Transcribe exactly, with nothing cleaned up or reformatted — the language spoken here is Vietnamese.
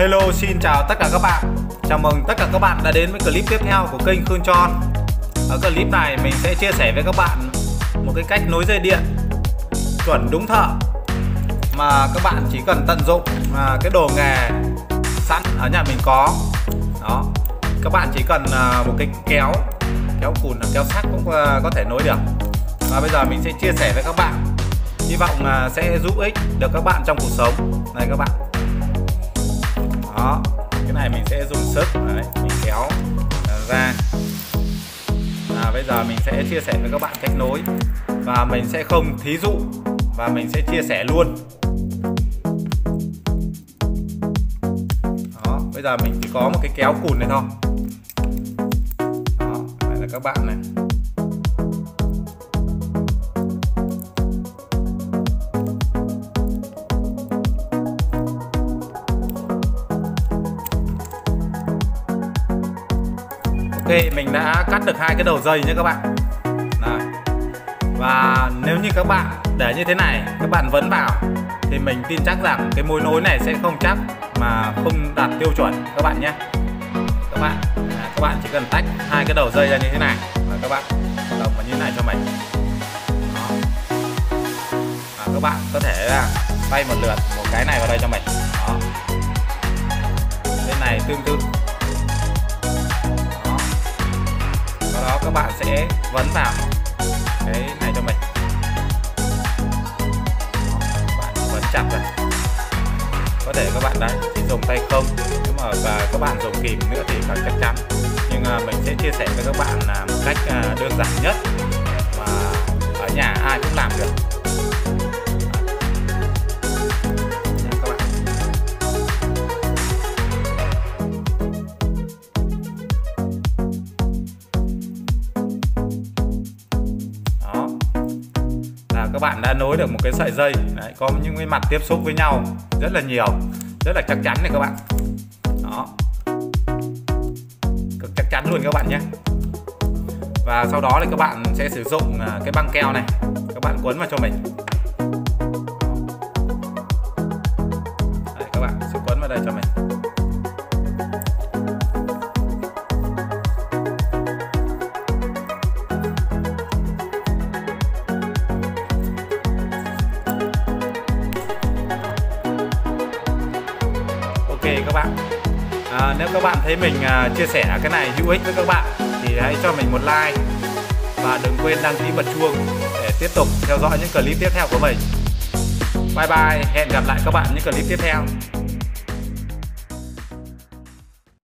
Hello, xin chào tất cả các bạn. Chào mừng tất cả các bạn đã đến với clip tiếp theo của kênh Khương Troll. Ở clip này mình sẽ chia sẻ với các bạn một cái cách nối dây điện chuẩn đúng thợ mà các bạn chỉ cần tận dụng cái đồ nghề sẵn ở nhà mình có. Đó, các bạn chỉ cần một cái kéo, kéo cùn, kéo sắt cũng có thể nối được. Và bây giờ mình sẽ chia sẻ với các bạn, hy vọng là sẽ giúp ích được các bạn trong cuộc sống này các bạn. Đó, cái này mình sẽ dùng sức, đấy, mình kéo ra. À, bây giờ mình sẽ chia sẻ với các bạn cách nối và mình sẽ không thí dụ và mình sẽ chia sẻ luôn. Đó, bây giờ mình chỉ có một cái kéo cùn này thôi. Đó, đây là các bạn này. Okay, mình đã cắt được hai cái đầu dây nhé các bạn. Đấy. Và nếu như các bạn để như thế này, các bạn vấn vào thì mình tin chắc rằng cái mối nối này sẽ không chắc mà không đạt tiêu chuẩn các bạn nhé. Các bạn, các bạn chỉ cần tách hai cái đầu dây ra như thế này và các bạn lồng vào như thế này cho mình. Đó. Và các bạn có thể tay một lượt một cái này vào đây cho mình. Đó. Bên này tương tự. Đó, các bạn sẽ vấn vào cái này cho mình. Đó, các bạn vấn chặt rồi. Có thể các bạn đấy chỉ dùng tay không, nhưng mà và các bạn dùng kìm nữa thì càng chắc chắn. Nhưng à, mình sẽ chia sẻ với các bạn là một cách à, đơn giản nhất mà ở nhà ai cũng làm được. Các bạn đã nối được một cái sợi dây. Đấy, có những cái mặt tiếp xúc với nhau rất là nhiều, rất là chắc chắn này các bạn. Đó, cực chắc chắn luôn các bạn nhé. Và sau đó thì các bạn sẽ sử dụng cái băng keo này, các bạn quấn vào cho mình. Đấy, các bạn sẽ quấn vào đây cho mình. Các bạn, à, nếu các bạn thấy mình uh, chia sẻ cái này hữu ích với các bạn thì hãy cho mình một like và đừng quên đăng ký bật chuông để tiếp tục theo dõi những clip tiếp theo của mình. Bye bye, hẹn gặp lại các bạn những clip tiếp theo.